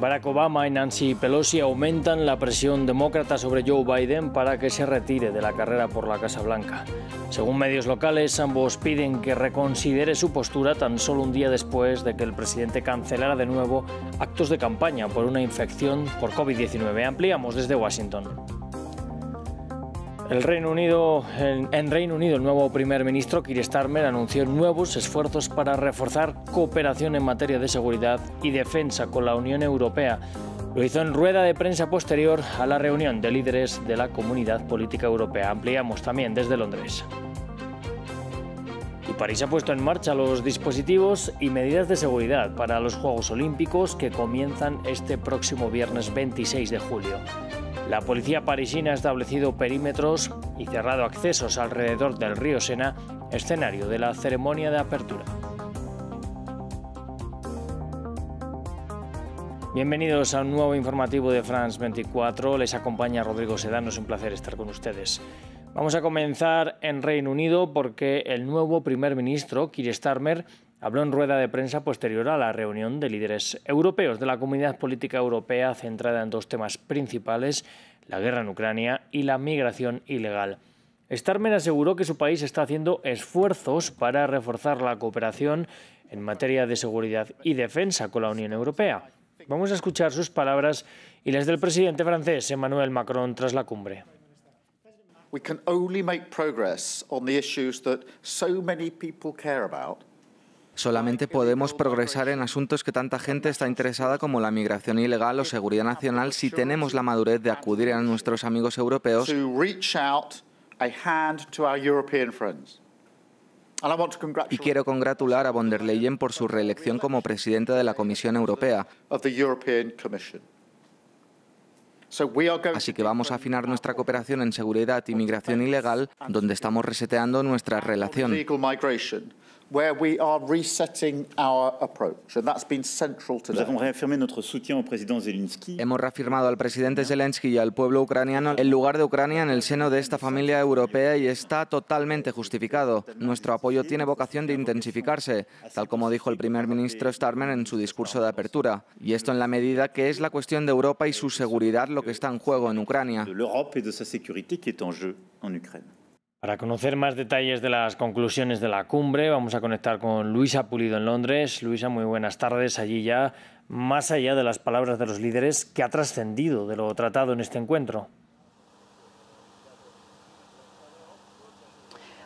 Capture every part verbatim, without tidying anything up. Barack Obama y Nancy Pelosi aumentan la presión demócrata sobre Joe Biden para que se retire de la carrera por la Casa Blanca. Según medios locales, ambos piden que reconsidere su postura tan solo un día después de que el presidente cancelara de nuevo actos de campaña por una infección por COVID diecinueve. Ampliamos desde Washington. El Reino Unido, en, en Reino Unido, el nuevo primer ministro Keir Starmer anunció nuevos esfuerzos para reforzar cooperación en materia de seguridad y defensa con la Unión Europea. Lo hizo en rueda de prensa posterior a la reunión de líderes de la Comunidad Política Europea. Ampliamos también desde Londres. Y París ha puesto en marcha los dispositivos y medidas de seguridad para los Juegos Olímpicos que comienzan este próximo viernes veintiséis de julio. La policía parisina ha establecido perímetros y cerrado accesos alrededor del río Sena, escenario de la ceremonia de apertura. Bienvenidos a un nuevo informativo de France veinticuatro. Les acompaña Rodrigo Sedano. Es un placer estar con ustedes. Vamos a comenzar en Reino Unido porque el nuevo primer ministro, Keir Starmer, habló en rueda de prensa posterior a la reunión de líderes europeos de la Comunidad Política Europea centrada en dos temas principales, la guerra en Ucrania y la migración ilegal. Starmer aseguró que su país está haciendo esfuerzos para reforzar la cooperación en materia de seguridad y defensa con la Unión Europea. Vamos a escuchar sus palabras y las del presidente francés, Emmanuel Macron, tras la cumbre. We can only make progress on the issues that so many people care about. Solamente podemos progresar en asuntos que tanta gente está interesada como la migración ilegal o seguridad nacional si tenemos la madurez de acudir a nuestros amigos europeos. Y quiero congratular a von der Leyen por su reelección como presidenta de la Comisión Europea. Así que vamos a afinar nuestra cooperación en seguridad y migración ilegal, donde estamos reseteando nuestra relación. Hemos reafirmado al presidente Zelensky y al pueblo ucraniano el lugar de Ucrania en el seno de esta familia europea y está totalmente justificado. Nuestro apoyo tiene vocación de intensificarse, tal como dijo el primer ministro Starmer en su discurso de apertura. Y esto en la medida que es la cuestión de Europa y su seguridad lo que está en juego en Ucrania. Para conocer más detalles de las conclusiones de la cumbre, vamos a conectar con Luisa Pulido en Londres. Luisa, muy buenas tardes. Allí ya, más allá de las palabras de los líderes, ¿qué ha trascendido de lo tratado en este encuentro?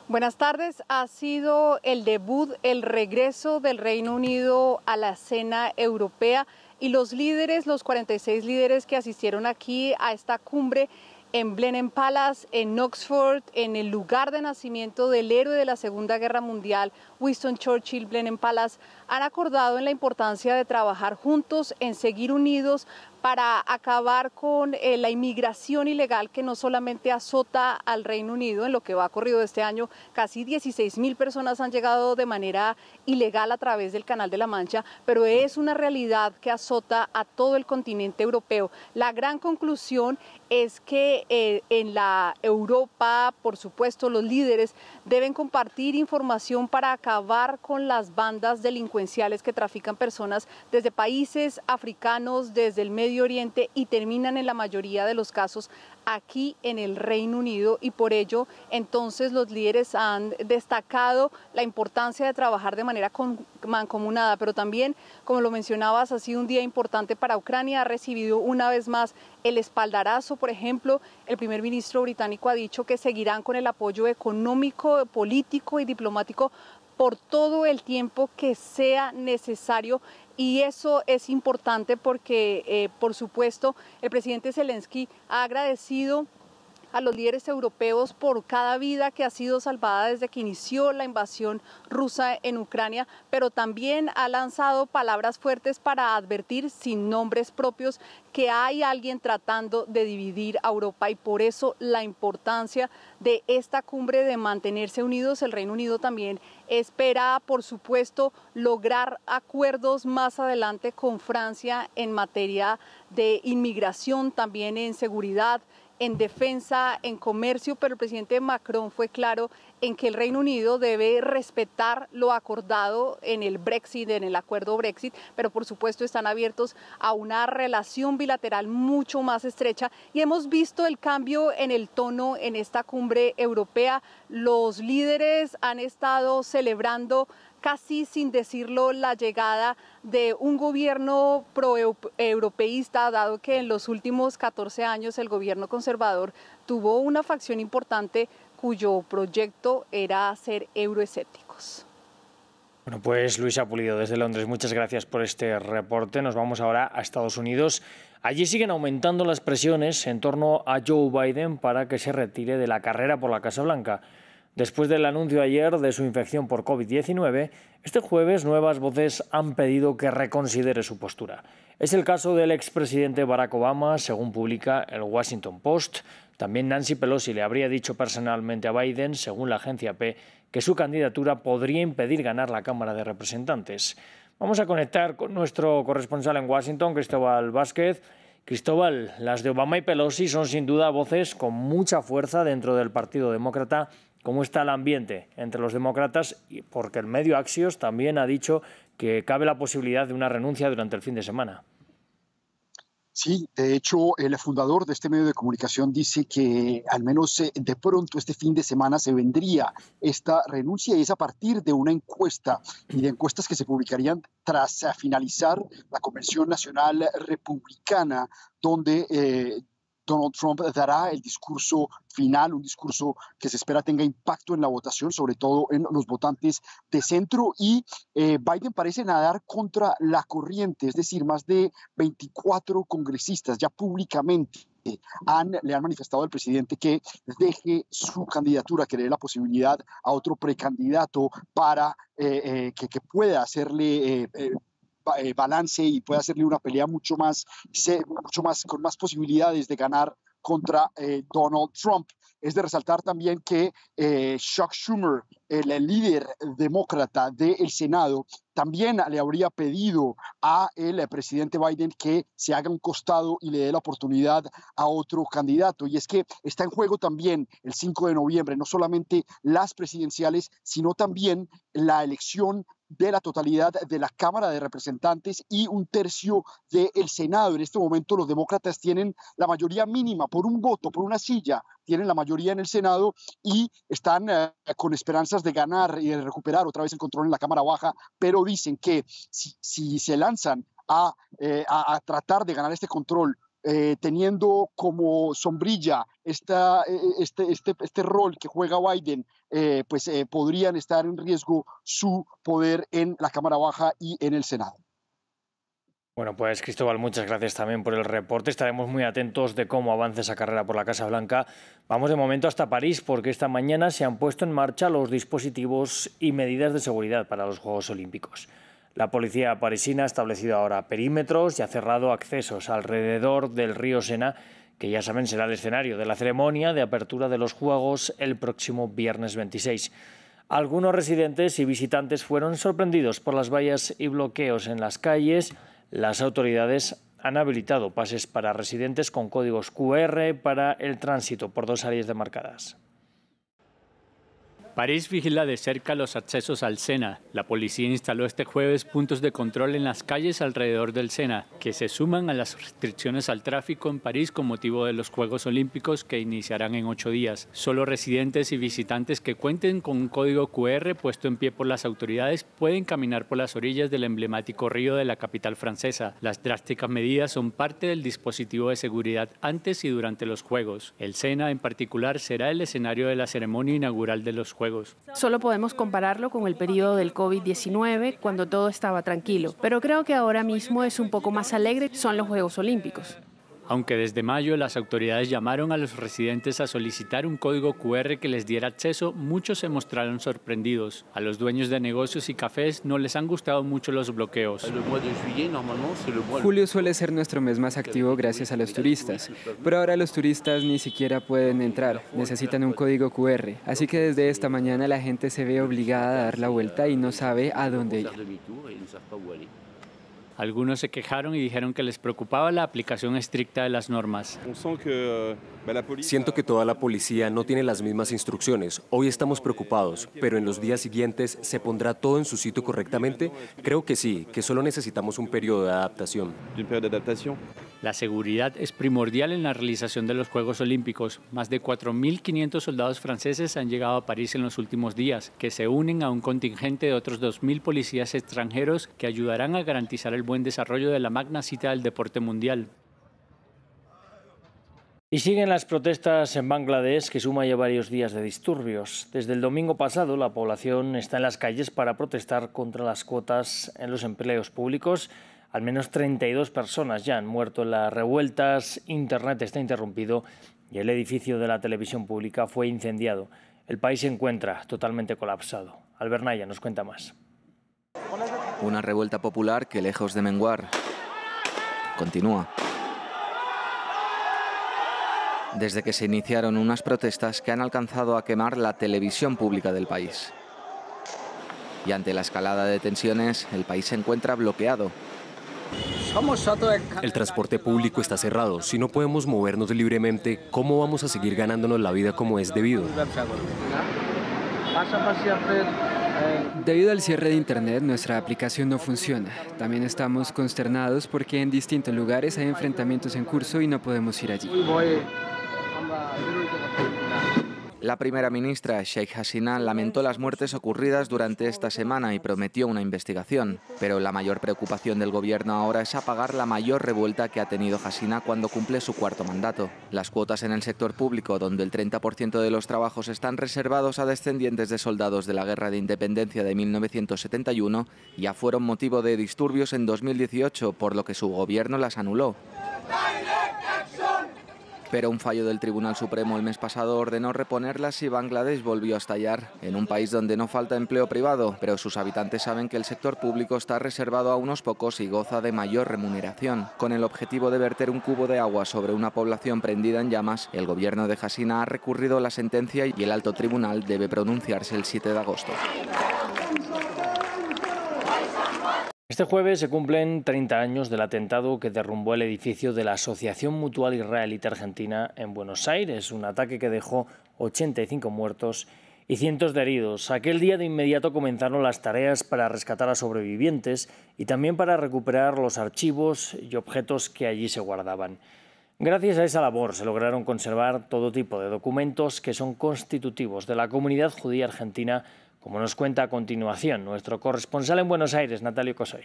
Buenas tardes. Ha sido el debut, el regreso del Reino Unido a la escena europea y los líderes, los cuarenta y seis líderes que asistieron aquí a esta cumbre, en Blenheim Palace, en Oxford, en el lugar de nacimiento del héroe de la Segunda Guerra Mundial, Winston Churchill, Blenheim Palace, han acordado en la importancia de trabajar juntos, en seguir unidos para acabar con eh, la inmigración ilegal que no solamente azota al Reino Unido. En lo que va corrido de este año, casi dieciséis mil personas han llegado de manera ilegal a través del Canal de la Mancha, pero es una realidad que azota a todo el continente europeo. La gran conclusión es que eh, en la Europa, por supuesto, los líderes deben compartir información para acabar con las bandas delincuenciales que trafican personas desde países africanos, desde el Medio Oriente y terminan en la mayoría de los casos aquí en el Reino Unido, y por ello entonces los líderes han destacado la importancia de trabajar de manera mancomunada, pero también, como lo mencionabas, ha sido un día importante para Ucrania. Ha recibido una vez más el espaldarazo. Por ejemplo, el primer ministro británico ha dicho que seguirán con el apoyo económico, político y diplomático por todo el tiempo que sea necesario. Y eso es importante porque, eh, por supuesto, el presidente Zelensky ha agradecido a los líderes europeos por cada vida que ha sido salvada desde que inició la invasión rusa en Ucrania, pero también ha lanzado palabras fuertes para advertir, sin nombres propios, que hay alguien tratando de dividir a Europa, y por eso la importancia de esta cumbre, de mantenerse unidos. El Reino Unido también espera, por supuesto, lograr acuerdos más adelante con Francia en materia de inmigración, también en seguridad en defensa, en comercio, pero el presidente Macron fue claro en que el Reino Unido debe respetar lo acordado en el Brexit, en el acuerdo Brexit, pero por supuesto están abiertos a una relación bilateral mucho más estrecha y hemos visto el cambio en el tono en esta cumbre europea. Los líderes han estado celebrando casi sin decirlo la llegada de un gobierno pro-europeísta, dado que en los últimos catorce años el gobierno conservador tuvo una facción importante cuyo proyecto era ser euroescépticos. Bueno, pues Luisa Pulido desde Londres, muchas gracias por este reporte. Nos vamos ahora a Estados Unidos. Allí siguen aumentando las presiones en torno a Joe Biden para que se retire de la carrera por la Casa Blanca. Después del anuncio ayer de su infección por COVID diecinueve, este jueves nuevas voces han pedido que reconsidere su postura. Es el caso del expresidente Barack Obama, según publica el Washington Post. También Nancy Pelosi le habría dicho personalmente a Biden, según la agencia P, que su candidatura podría impedir ganar la Cámara de Representantes. Vamos a conectar con nuestro corresponsal en Washington, Cristóbal Vázquez. Cristóbal, las de Obama y Pelosi son sin duda voces con mucha fuerza dentro del Partido Demócrata. ¿Cómo está el ambiente entre los demócratas? Porque el medio Axios también ha dicho que cabe la posibilidad de una renuncia durante el fin de semana. Sí, de hecho, el fundador de este medio de comunicación dice que al menos de pronto este fin de semana se vendría esta renuncia y es a partir de una encuesta y de encuestas que se publicarían tras finalizar la Convención Nacional Republicana, donde eh, Donald Trump dará el discurso final, un discurso que se espera tenga impacto en la votación, sobre todo en los votantes de centro, y eh, Biden parece nadar contra la corriente, es decir, más de veinticuatro congresistas ya públicamente Han, le han manifestado al presidente que deje su candidatura, que le dé la posibilidad a otro precandidato para eh, eh, que, que pueda hacerle eh, eh, balance y puede hacerle una pelea mucho más, mucho más con más posibilidades de ganar contra eh, Donald Trump. Es de resaltar también que eh, Chuck Schumer, el, el líder demócrata del Senado, también le habría pedido al presidente Biden que se haga un costado y le dé la oportunidad a otro candidato. Y es que está en juego también el cinco de noviembre, no solamente las presidenciales, sino también la elección de la totalidad de la Cámara de Representantes y un tercio del Senado. En este momento los demócratas tienen la mayoría mínima por un voto, por una silla, tienen la mayoría en el Senado y están eh, con esperanzas de ganar y de recuperar otra vez el control en la Cámara Baja, pero dicen que si, si se lanzan a, eh, a, a tratar de ganar este control, Eh, teniendo como sombrilla esta, este, este, este rol que juega Biden, eh, pues eh, podrían estar en riesgo su poder en la Cámara Baja y en el Senado. Bueno, pues Cristóbal, muchas gracias también por el reporte. Estaremos muy atentos de cómo avance esa carrera por la Casa Blanca. Vamos de momento hasta París porque esta mañana se han puesto en marcha los dispositivos y medidas de seguridad para los Juegos Olímpicos. La policía parisina ha establecido ahora perímetros y ha cerrado accesos alrededor del río Sena, que ya saben será el escenario de la ceremonia de apertura de los Juegos el próximo viernes veintiséis. Algunos residentes y visitantes fueron sorprendidos por las vallas y bloqueos en las calles. Las autoridades han habilitado pases para residentes con códigos cu erre para el tránsito por dos áreas demarcadas. París vigila de cerca los accesos al Sena. La policía instaló este jueves puntos de control en las calles alrededor del Sena, que se suman a las restricciones al tráfico en París con motivo de los Juegos Olímpicos que iniciarán en ocho días. Solo residentes y visitantes que cuenten con un código cu erre puesto en pie por las autoridades pueden caminar por las orillas del emblemático río de la capital francesa. Las drásticas medidas son parte del dispositivo de seguridad antes y durante los Juegos. El Sena, en particular, será el escenario de la ceremonia inaugural de los Juegos. Solo podemos compararlo con el periodo del COVID diecinueve, cuando todo estaba tranquilo, pero creo que ahora mismo es un poco más alegre, son los Juegos Olímpicos. Aunque desde mayo las autoridades llamaron a los residentes a solicitar un código cu erre que les diera acceso, muchos se mostraron sorprendidos. A los dueños de negocios y cafés no les han gustado mucho los bloqueos. Julio suele ser nuestro mes más activo gracias a los turistas, pero ahora los turistas ni siquiera pueden entrar, necesitan un código cu erre. Así que desde esta mañana la gente se ve obligada a dar la vuelta y no sabe a dónde ir. Algunos se quejaron y dijeron que les preocupaba la aplicación estricta de las normas. Siento que toda la policía no tiene las mismas instrucciones. Hoy estamos preocupados, pero en los días siguientes ¿se pondrá todo en su sitio correctamente? Creo que sí, que solo necesitamos un periodo de adaptación. La seguridad es primordial en la realización de los Juegos Olímpicos. Más de cuatro mil quinientos soldados franceses han llegado a París en los últimos días, que se unen a un contingente de otros dos mil policías extranjeros que ayudarán a garantizar el buen desarrollo de la magna cita del deporte mundial. Y siguen las protestas en Bangladesh, que suma ya varios días de disturbios. Desde el domingo pasado, la población está en las calles para protestar contra las cuotas en los empleos públicos. Al menos treinta y dos personas ya han muerto en las revueltas, Internet está interrumpido y el edificio de la televisión pública fue incendiado. El país se encuentra totalmente colapsado. Albert Naya nos cuenta más. Una revuelta popular que, lejos de menguar, continúa. Desde que se iniciaron unas protestas que han alcanzado a quemar la televisión pública del país. Y ante la escalada de tensiones, el país se encuentra bloqueado. El transporte público está cerrado. Si no podemos movernos libremente, ¿cómo vamos a seguir ganándonos la vida como es debido? Debido al cierre de Internet, nuestra aplicación no funciona. También estamos consternados porque en distintos lugares hay enfrentamientos en curso y no podemos ir allí. La primera ministra, Sheikh Hasina, lamentó las muertes ocurridas durante esta semana y prometió una investigación. Pero la mayor preocupación del gobierno ahora es apagar la mayor revuelta que ha tenido Hasina cuando cumple su cuarto mandato. Las cuotas en el sector público, donde el treinta por ciento de los trabajos están reservados a descendientes de soldados de la Guerra de Independencia de mil novecientos setenta y uno, ya fueron motivo de disturbios en dos mil dieciocho, por lo que su gobierno las anuló. Pero un fallo del Tribunal Supremo el mes pasado ordenó reponerlas y Bangladesh volvió a estallar, en un país donde no falta empleo privado, pero sus habitantes saben que el sector público está reservado a unos pocos y goza de mayor remuneración. Con el objetivo de verter un cubo de agua sobre una población prendida en llamas, el gobierno de Hasina ha recurrido a la sentencia y el alto tribunal debe pronunciarse el siete de agosto. Este jueves se cumplen treinta años del atentado que derrumbó el edificio de la Asociación Mutual Israelita-Argentina en Buenos Aires, un ataque que dejó ochenta y cinco muertos y cientos de heridos. Aquel día de inmediato comenzaron las tareas para rescatar a sobrevivientes y también para recuperar los archivos y objetos que allí se guardaban. Gracias a esa labor se lograron conservar todo tipo de documentos que son constitutivos de la comunidad judía argentina, como nos cuenta a continuación nuestro corresponsal en Buenos Aires, Natalio Cosoy.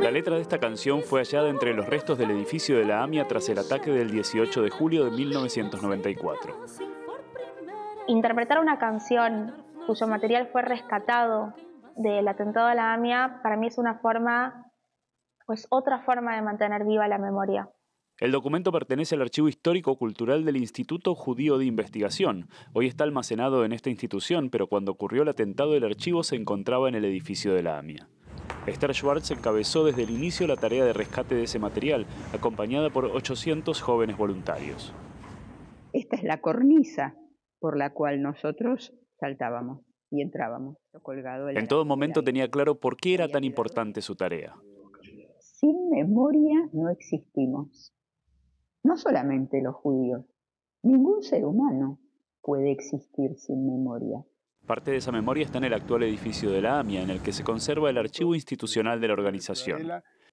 La letra de esta canción fue hallada entre los restos del edificio de la AMIA tras el ataque del dieciocho de julio de mil novecientos noventa y cuatro. Interpretar una canción cuyo material fue rescatado del atentado a la AMIA para mí es una forma, pues otra forma de mantener viva la memoria. El documento pertenece al Archivo Histórico-Cultural del Instituto Judío de Investigación. Hoy está almacenado en esta institución, pero cuando ocurrió el atentado el archivo se encontraba en el edificio de la AMIA. Esther Schwartz encabezó desde el inicio la tarea de rescate de ese material, acompañada por ochocientos jóvenes voluntarios. Esta es la cornisa por la cual nosotros saltábamos y entrábamos. Colgado en, en todo momento tenía claro por qué era tan importante su tarea. Sin memoria no existimos. No solamente los judíos, ningún ser humano puede existir sin memoria. Parte de esa memoria está en el actual edificio de la AMIA, en el que se conserva el archivo institucional de la organización.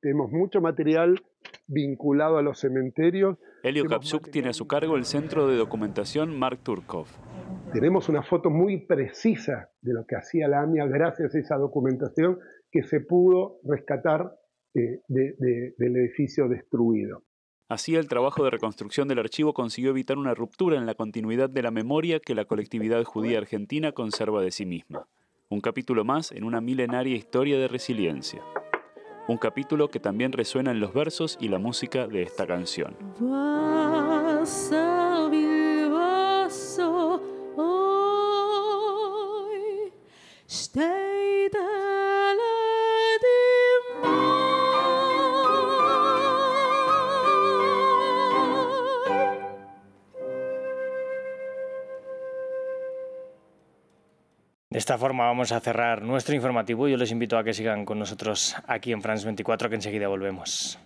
Tenemos mucho material vinculado a los cementerios. Elio Kapsuk tiene a su cargo el centro de documentación Mark Turkov. Tenemos una foto muy precisa de lo que hacía la AMIA gracias a esa documentación que se pudo rescatar de, de, de, del edificio destruido. Así, el trabajo de reconstrucción del archivo consiguió evitar una ruptura en la continuidad de la memoria que la colectividad judía argentina conserva de sí misma. Un capítulo más en una milenaria historia de resiliencia. Un capítulo que también resuena en los versos y la música de esta canción. De esta forma vamos a cerrar nuestro informativo. Yo les invito a que sigan con nosotros aquí en France veinticuatro, que enseguida volvemos.